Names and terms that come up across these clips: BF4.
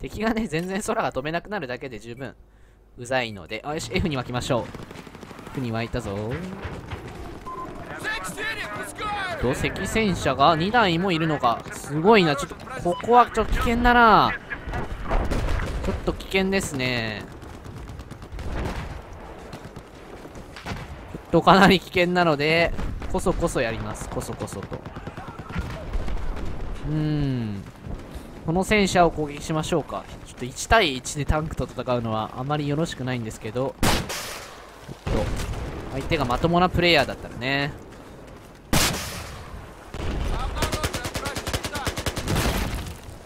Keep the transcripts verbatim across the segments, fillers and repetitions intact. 敵がね、全然空が飛べなくなるだけで十分うざいので、あ、よし、F に沸きましょう。F に沸いたぞ。と、赤戦車がにだいもいるのか。すごいな、ちょっと、ここはちょっと危険だな。ちょっと危険ですね。ちょっとかなり危険なので、こそこそやります。こそこそと。うーん。この戦車を攻撃しましょうか。ちょっといち対いちでタンクと戦うのはあまりよろしくないんですけど、ちょっと、相手がまともなプレイヤーだったらね。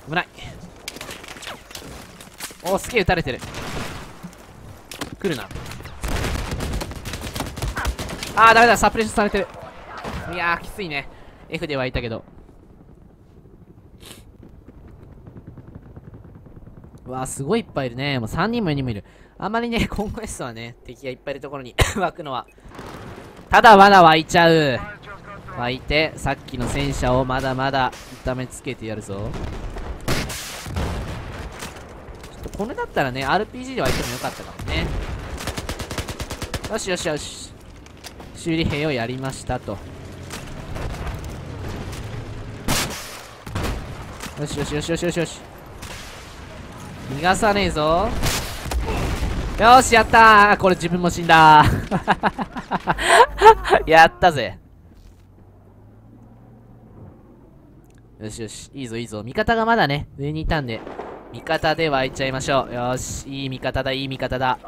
危ない。おお、すげえ撃たれてる。来るな。あー、ダメだ、サプレッションされてる。いやー、きついね。F ではいたけど。わあ、すごいいっぱいいるね。もうさんにんもよにんもいる。あんまりね、コンクエストはね、敵がいっぱいいるところに湧くのは、ただまだ湧いちゃう。湧いて、さっきの戦車をまだまだ痛めつけてやるぞ。ちょっとこれだったらね、アールピージー で湧いてもよかったかもね。よしよしよし。修理兵をやりましたと。よしよしよしよしよしよし。逃がさねえぞ。よーし、やったー。これ自分も死んだーやったぜ。よしよし、いいぞいいぞ。味方がまだね、上にいたんで、味方で湧いちゃいましょう。よーし、いい味方だ、いい味方だ。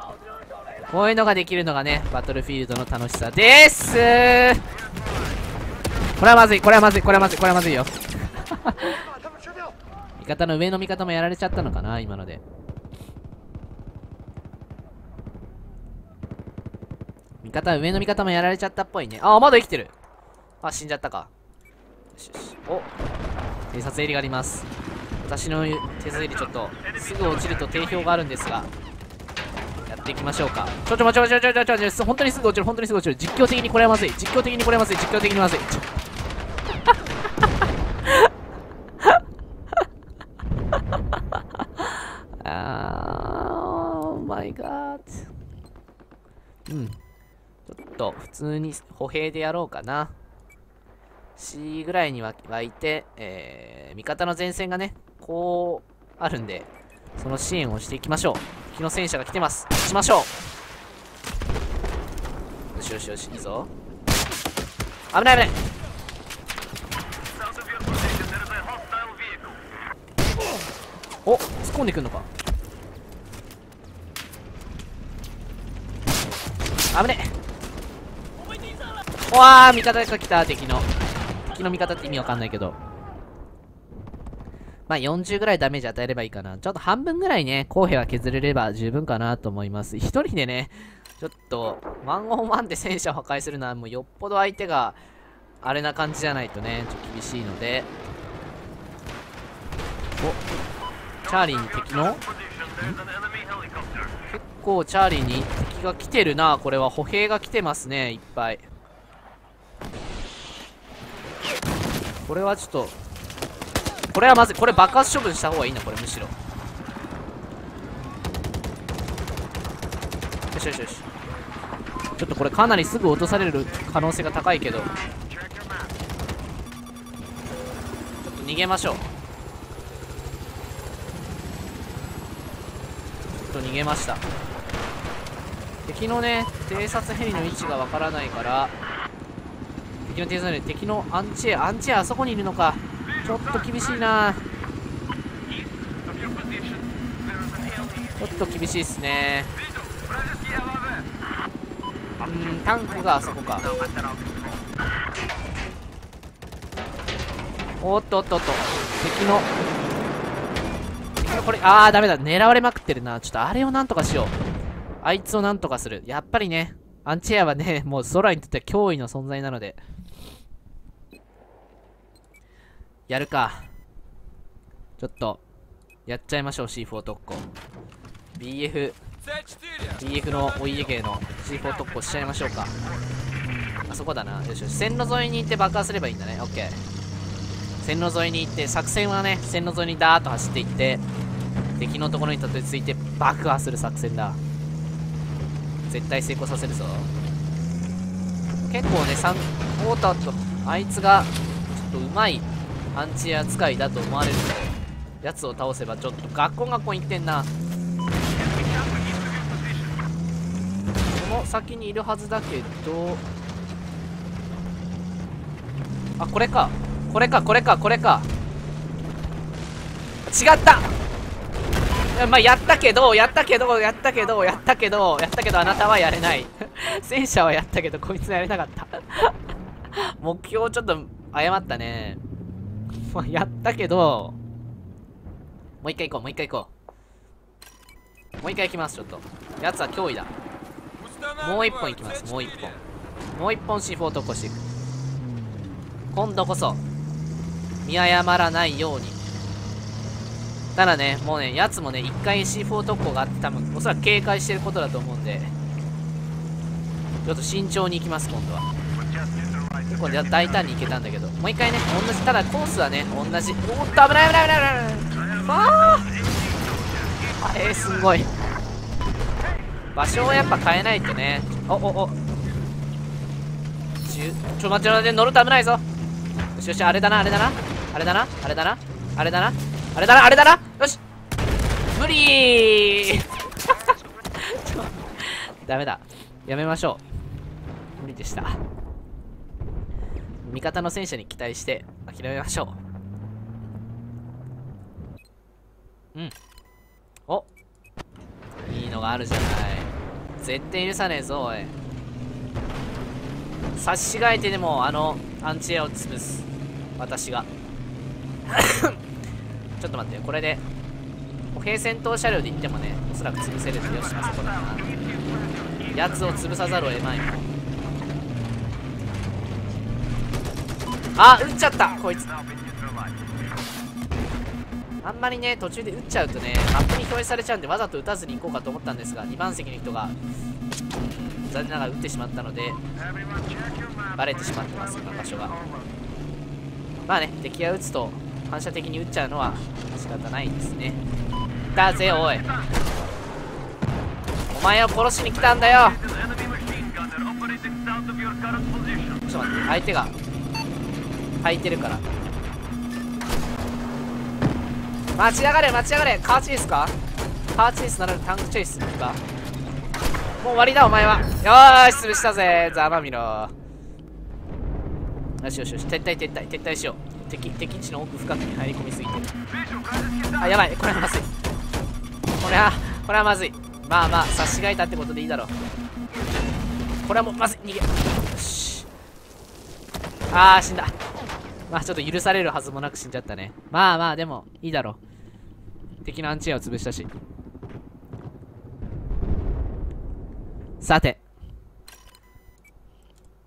こういうのができるのがね、バトルフィールドの楽しさでーすー。これはまずい、これはまずい、これはまずい、これはまずいよ味方の上の味方もやられちゃったのかな、今ので。味方、上の味方もやられちゃったっぽいね。ああ、まだ生きてる。あ、死んじゃったか。よしよし。おっ、偵察エリがあります。私の偵察エリ、ちょっと、すぐ落ちると定評があるんですが、やっていきましょうか。ちょちょちょちょちょちょちょちょちょ、本当にすぐ落ちる、本当にすぐ落ちる。実況的にこれはまずい。実況的にこれはまずい。実況的にまずい。うん、ちょっと普通に歩兵でやろうかな。C ぐらいに湧いて、えー、味方の前線がね、こうあるんで、その支援をしていきましょう。敵の戦車が来てます。撃ちましょう。よしよしよし、いいぞ。危ない危ない。おっ、突っ込んでくんのか。危ねえ。わあ、味方が来た。敵の敵の味方って意味わかんないけど、まあよんじゅうぐらいダメージ与えればいいかな。ちょっと半分ぐらいね、公平は削れれば十分かなと思います。一人でね、ちょっとワンオンワンで戦車を破壊するのはもうよっぽど相手があれな感じじゃないとね、ちょっと厳しいので。お、チャーリーに敵のん、結構チャーリーに敵が来てるな。これは歩兵が来てますね、いっぱい。これはちょっと、これはまずい。これ爆発処分した方がいいな、これむしろ。よしよしよし。ちょっとこれかなりすぐ落とされる可能性が高いけど、ちょっと逃げましょう。逃げました。敵のね、偵察ヘリの位置がわからないから、敵の偵察ヘリ、敵のアンチエア、アンチエアあそこにいるのか。ちょっと厳しいな。ちょっと厳しいっすね。うん、タンクがあそこか。おっとおっとおっと、敵のこれ、あー、ダメだ。狙われまくってるな。ちょっとあれをなんとかしよう。あいつをなんとかする。やっぱりね、アンチエアはね、もう空にとっては脅威の存在なので。やるか。ちょっと、やっちゃいましょう、シーフォー 特攻。ビーエフ、ビーエフ のお家芸の シーフォー 特攻しちゃいましょうか。あそこだな。よしよし。線路沿いに行って爆破すればいいんだね。オッケー。線路沿いに行って、作戦はね、線路沿いにダーッと走っていって、敵のところにたどり着いて爆破する作戦だ。絶対成功させるぞ。結構ねさんウォーターとあいつがちょっとうまいアンチ扱いだと思われるやつを倒せばちょっとガッコンガッコンいってんな。この先にいるはずだけど、あ、これかこれかこれかこれか、違った。まあやったけどやったけどやったけどやったけどやったけどあなたはやれない戦車はやったけどこいつはやれなかった目標ちょっと誤ったね。まあやったけどもう一回行こうもう一回行こうもう一回行きます。ちょっとやつは脅威だ。もう一本行きます。もう一本もう一本 シーフォー と起こしていく。今度こそ見誤らないように。ただね、もうね、やつもね、一回 シーフォー 特攻があって、多分おそらく警戒してることだと思うんで、ちょっと慎重に行きます、今度は。結構大胆に行けたんだけど、もう一回ね、同じ、ただコースはね、同じ。おっと、危ない危ない危ない危ない危ない、ああえー、すごい。場所をやっぱ変えないとね、おおおちゅちょ、待って待って、乗ると危ないぞ。よしよし、あれだな、あれだな、あれだな、あれだな、あれだな。あれだなあれだな、よし無理ーダメだ、やめましょう。無理でした。味方の戦車に期待して諦めましょう。うん、おいいのがあるじゃない。絶対許さねえぞおい。差し違えてでもあのアンチエアを潰す私がちょっと待ってよ、これで歩兵戦闘車両で行ってもね、おそらく潰せるんで、よし、あそこだな。やつを潰さざるを得まいもん。あ、撃っちゃったこいつ。あんまりね、途中で撃っちゃうとね、マップに表示されちゃうんで、わざと撃たずに行こうかと思ったんですが、にばん席の人が、残念ながら撃ってしまったので、バレてしまってます、この場所が。まあね、敵が撃つと、反射的に撃っちゃうのは仕方ないですね。だぜおい、お前を殺しに来たんだよ。ちょっと待って、相手が焚いてるから。待ちやがれ待ちやがれ、カーチェイスか、カーチェイスならタンクチェイスか。もう終わりだお前は。よーし潰したぜ、ざまみろ。よしよしよし、撤退撤退撤退しよう。敵、敵地の奥深くに入り込みすぎてる。あ、やばい、これはまずい。これは、これはまずい。まあまあ、差し違えたってことでいいだろう。これはもう、まずい、逃げ。よし。あー、死んだ。まあ、ちょっと許されるはずもなく死んじゃったね。まあまあ、でも、いいだろう。敵のアンチエアを潰したし。さて。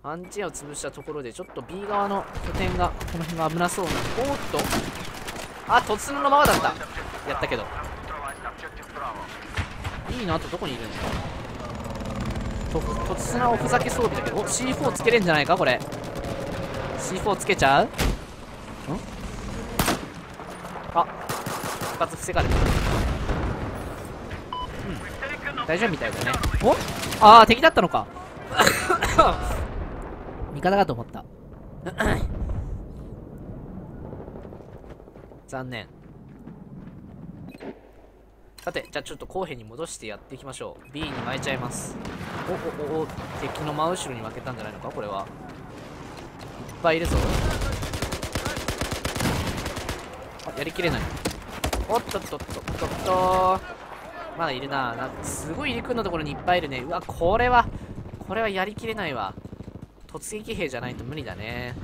アンチエアを潰したところでちょっと B 側の拠点がこの辺が危なそうな。おっと、あ、突入のままだった。やったけど B のあとどこにいるんだと。突入はおふざけ装備だけど、お シーフォー つけれんじゃないかこれ。 シーフォー つけちゃうん、あ、一発防がれた、うん、大丈夫みたいだね。お、あー、敵だったのか味方かと思った残念。さて、じゃあちょっと後編に戻してやっていきましょう。 B に巻いちゃいます。おおおお、敵の真後ろに負けたんじゃないのかこれは。いっぱいいるぞ。あ、やりきれない。おっとっとっとっとっと、まだいるな。なんかすごい陸のところにいっぱいいるね。うわ、これはこれはやりきれないわ。突撃兵じゃないと無理だね。